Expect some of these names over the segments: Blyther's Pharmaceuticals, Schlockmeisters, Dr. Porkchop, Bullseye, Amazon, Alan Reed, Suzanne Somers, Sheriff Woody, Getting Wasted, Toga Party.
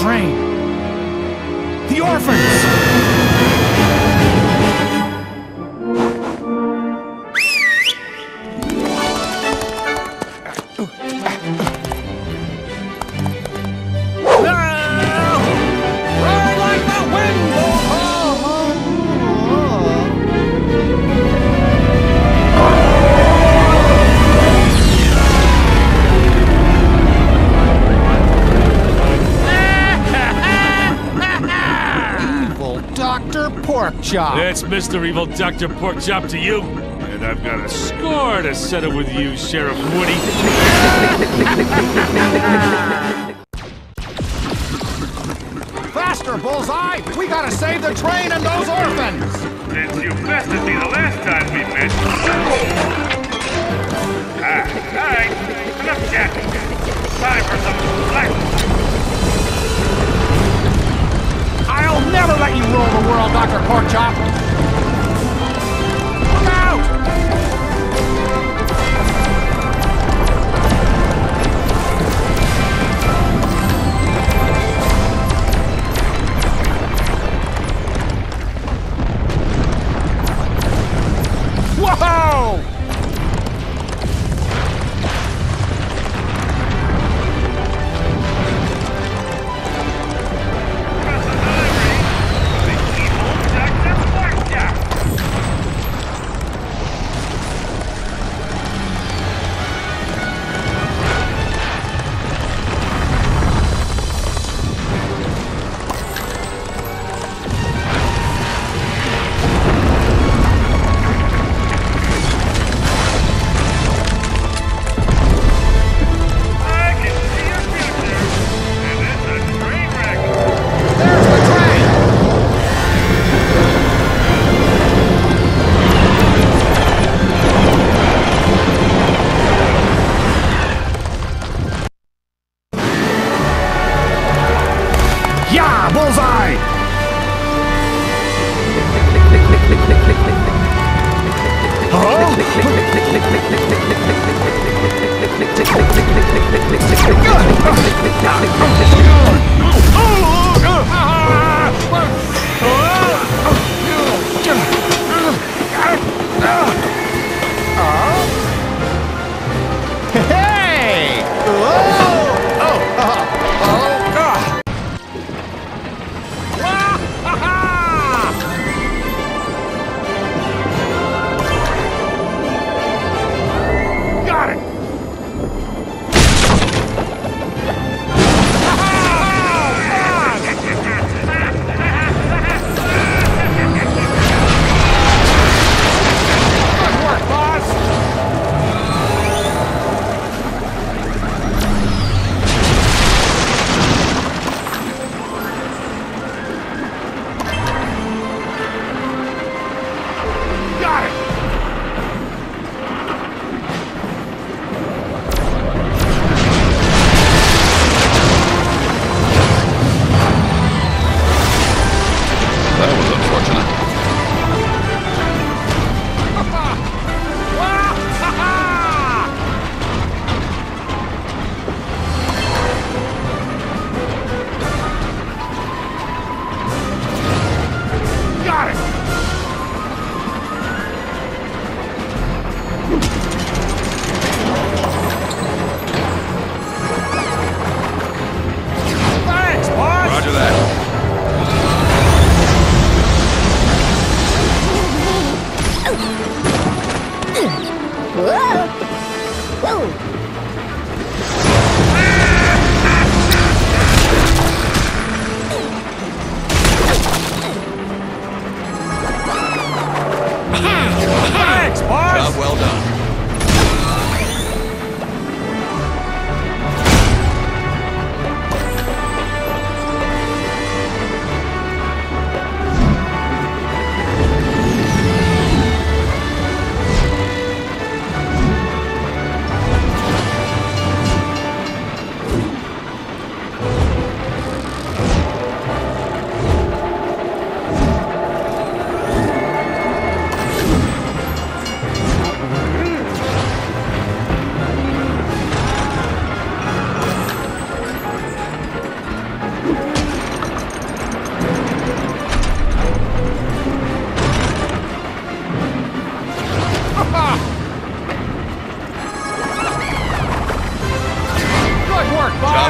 train. The orphans! No! Roar like the wind! Dr. Porkchop. That's Mr. Evil Dr. Porkchop to you. And I've got a score to settle with you, Sheriff Woody. Faster, Bullseye! We gotta save the train and those orphans! It's you bested me the last time we met. Alright, enough chatting. Time for some black. I'll never let you rule the world, Dr. Porkchop! Look out! Yeah, Bullseye!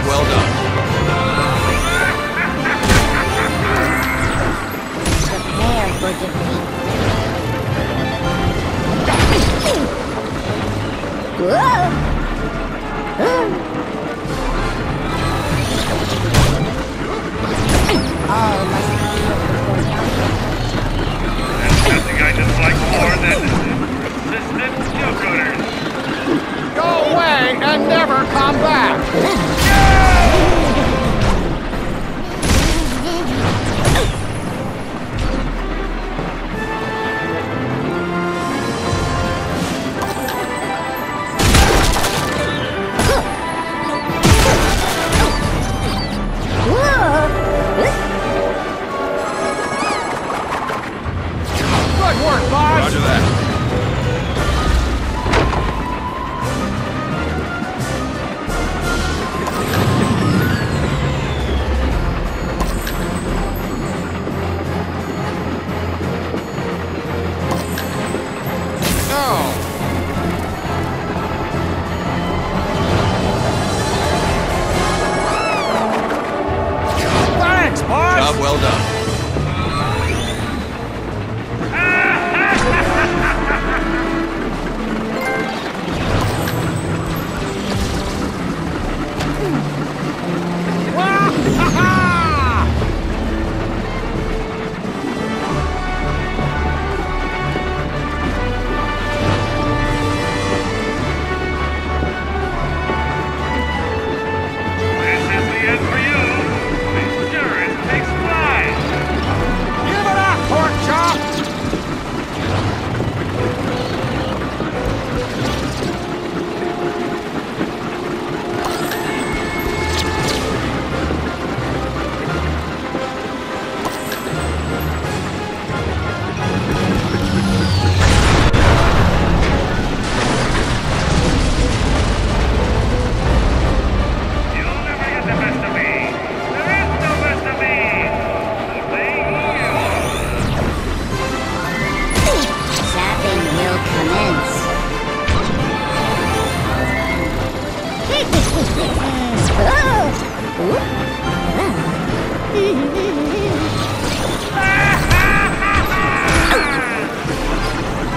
Well done. That's something I just like more than persistent jugglers. Go away and never come back! Good work, boss! Roger that.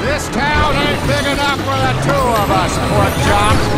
This town ain't big enough for the two of us, Porkchop.